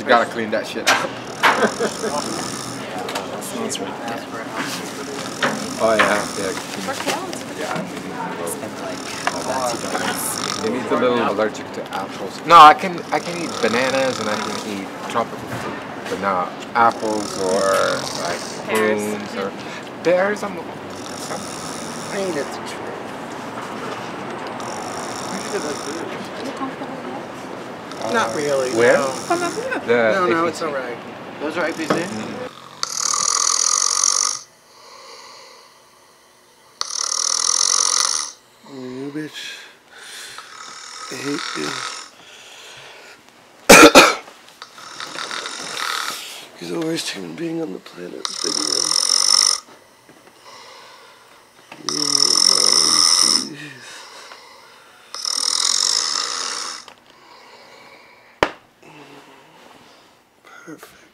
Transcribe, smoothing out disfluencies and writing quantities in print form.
You gotta clean that shit up. Smells ridiculous. Oh yeah, yeah. It needs a little allergic to apples. No, I can eat bananas and I can eat tropical fruit, but not apples or like prunes or pears. I think that's true. Are you comfortable? Not really. Where? No, no, it's all right. Those are IPs there? Mm-hmm. Oh, you bitch. I hate you. He's the worst human being on the planet. Perfect.